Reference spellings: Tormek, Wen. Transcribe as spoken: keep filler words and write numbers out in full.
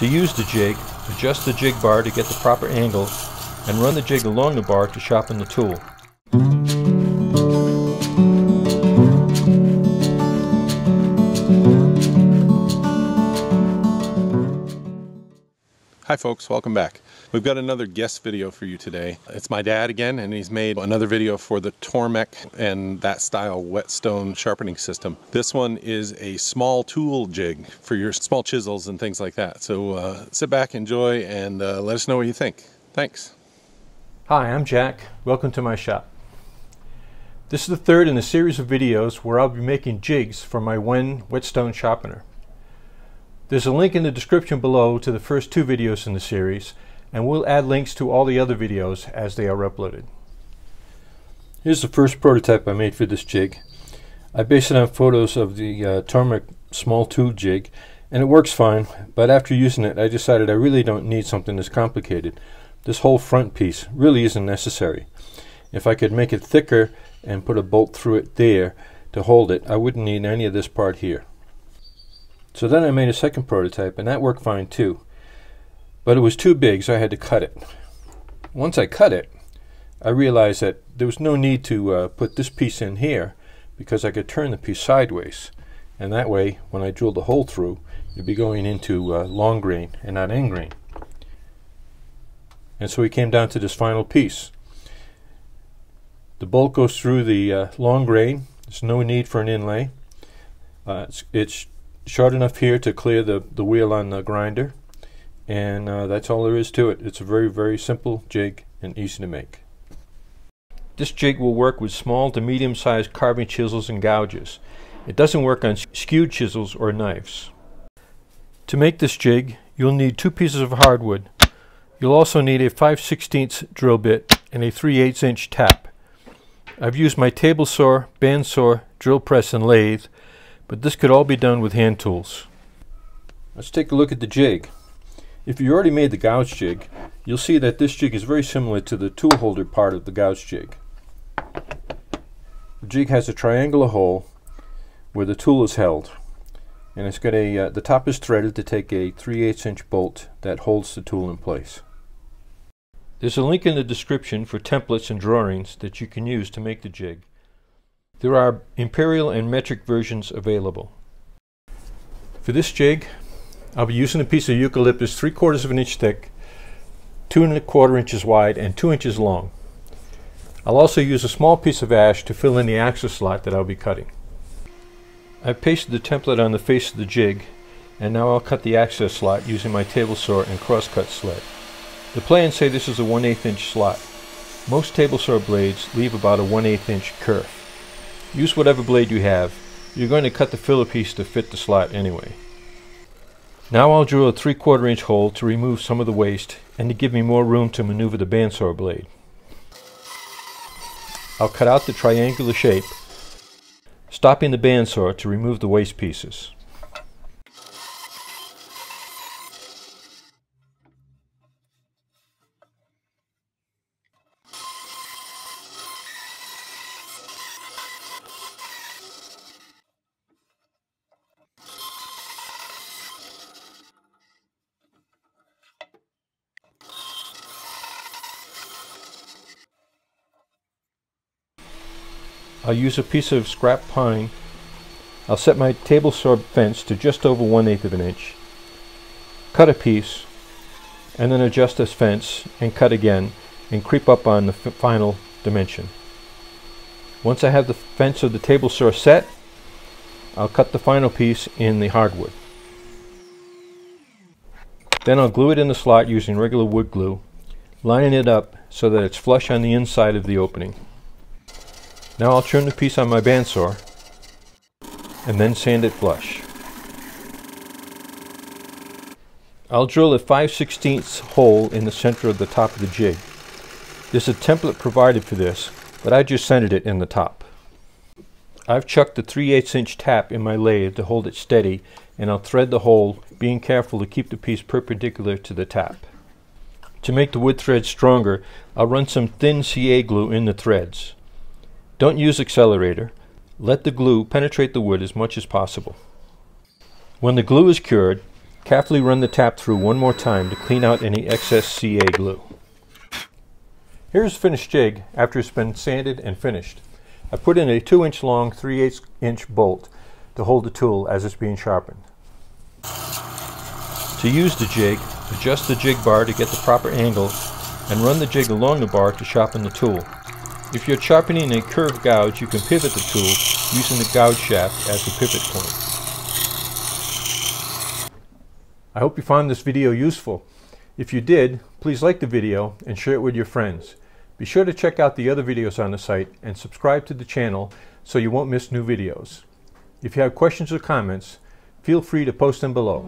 To use the jig, adjust the jig bar to get the proper angle and run the jig along the bar to sharpen the tool. Hi folks, welcome back. We've got another guest video for you today. It's my dad again, and he's made another video for the Tormek and that style whetstone sharpening system. This one is a small tool jig for your small chisels and things like that. So uh, sit back, enjoy, and uh, let us know what you think. Thanks. Hi, I'm Jack. Welcome to my shop. This is the third in a series of videos where I'll be making jigs for my Wen whetstone sharpener. There's a link in the description below to the first two videos in the series, and we'll add links to all the other videos as they are uploaded. Here's the first prototype I made for this jig. I based it on photos of the uh, Tormek small tool jig, and it works fine, but after using it I decided I really don't need something this complicated. This whole front piece really isn't necessary. If I could make it thicker and put a bolt through it there to hold it, I wouldn't need any of this part here. So then I made a second prototype, and that worked fine too. But it was too big, so I had to cut it. Once I cut it, I realized that there was no need to uh, put this piece in here, because I could turn the piece sideways. And that way, when I drilled the hole through, it'd be going into uh, long grain and not end grain. And so we came down to this final piece. The bolt goes through the uh, long grain. There's no need for an inlay. Uh, it's, it's short enough here to clear the, the wheel on the grinder, and uh, that's all there is to it. It's a very, very simple jig and easy to make. This jig will work with small to medium-sized carving chisels and gouges. It doesn't work on skewed chisels or knives. To make this jig, you'll need two pieces of hardwood. You'll also need a five sixteenths drill bit and a three eighths inch tap. I've used my table saw, band saw, drill press, and lathe, but this could all be done with hand tools. Let's take a look at the jig. If you already made the gouge jig, you'll see that this jig is very similar to the tool holder part of the gouge jig. The jig has a triangular hole where the tool is held, and it's got a, uh, the top is threaded to take a three eighths inch bolt that holds the tool in place. There's a link in the description for templates and drawings that you can use to make the jig. There are imperial and metric versions available. For this jig, I'll be using a piece of eucalyptus three quarters of an inch thick, two and a quarter inches wide, and two inches long. I'll also use a small piece of ash to fill in the axle slot that I'll be cutting. I've pasted the template on the face of the jig, and now I'll cut the axle slot using my table saw and crosscut sled. The plans say this is a one eighth inch slot. Most table saw blades leave about a one eighth inch kerf. Use whatever blade you have. You're going to cut the filler piece to fit the slot anyway. Now I'll drill a three quarter inch hole to remove some of the waste and to give me more room to maneuver the bandsaw blade. I'll cut out the triangular shape, stopping the bandsaw to remove the waste pieces. I'll use a piece of scrap pine. I'll set my table saw fence to just over one eighth of an inch. Cut a piece, and then adjust this fence and cut again and creep up on the final dimension. Once I have the fence of the table saw set, I'll cut the final piece in the hardwood. Then I'll glue it in the slot using regular wood glue, lining it up so that it's flush on the inside of the opening. Now I'll trim the piece on my bandsaw and then sand it flush. I'll drill a five sixteenths hole in the center of the top of the jig. There's a template provided for this, but I just centered it in the top. I've chucked the three eighths inch tap in my lathe to hold it steady, and I'll thread the hole, being careful to keep the piece perpendicular to the tap. To make the wood thread stronger, I'll run some thin C A glue in the threads. Don't use accelerator. Let the glue penetrate the wood as much as possible. When the glue is cured, Carefully run the tap through one more time to clean out any excess C A glue. Here's the finished jig after it's been sanded and finished. I put in a two inch long three eighths inch bolt to hold the tool as it's being sharpened. To use the jig, adjust the jig bar to get the proper angle and run the jig along the bar to sharpen the tool. If you're sharpening a curved gouge, you can pivot the tool using the gouge shaft as the pivot point. I hope you found this video useful. If you did, please like the video and share it with your friends. Be sure to check out the other videos on the site and subscribe to the channel so you won't miss new videos. If you have questions or comments, feel free to post them below.